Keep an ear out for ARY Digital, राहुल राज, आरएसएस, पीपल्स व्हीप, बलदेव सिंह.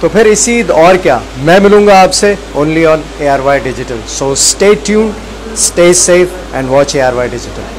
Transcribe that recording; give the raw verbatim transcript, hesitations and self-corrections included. तो फिर इसी और क्या, मैं मिलूंगा आपसे only on A R Y Digital. So stay tuned, stay safe and watch A R Y Digital.